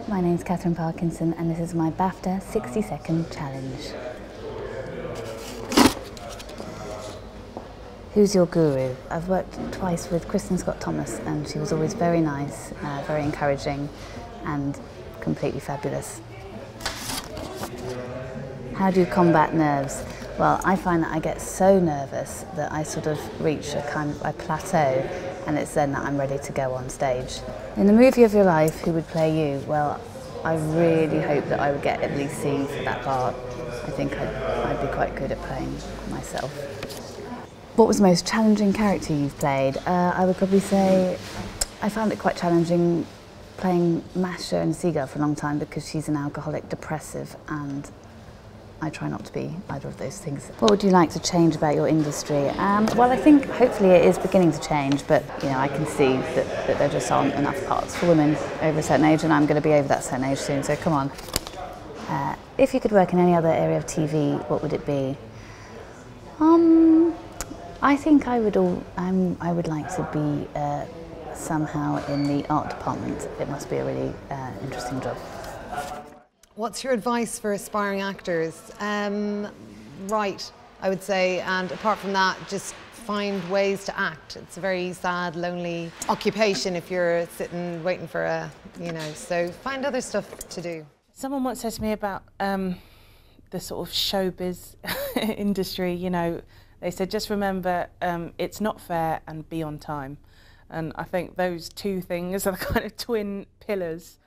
Hello, my name's Katherine Parkinson and this is my BAFTA 60-second challenge. Who's your guru? I've worked twice with Kristen Scott Thomas and she was always very nice, very encouraging and completely fabulous. How do you combat nerves? Well, I find that I get so nervous that I sort of reach a plateau, and it's then that I'm ready to go on stage. In the movie of your life, who would play you? Well, I really hope that I would get at least seen for that part. I think I'd be quite good at playing myself. What was the most challenging character you've played? I would probably say I found it quite challenging playing Masha and Seagull for a long time because she's an alcoholic, depressive, and I try not to be either of those things. What would you like to change about your industry? Well, I think hopefully it is beginning to change, but you know, I can see that there just aren't enough parts for women over a certain age, and I'm going to be over that certain age soon, so come on. If you could work in any other area of TV, what would it be? I think I would like to be somehow in the art department. It must be a really interesting job. What's your advice for aspiring actors? Write, I would say, and apart from that, just find ways to act. It's a very sad, lonely occupation if you're sitting waiting for a, you know, so find other stuff to do. Someone once said to me about the sort of showbiz industry, you know, they said, just remember, it's not fair and be on time. And I think those two things are the kind of twin pillars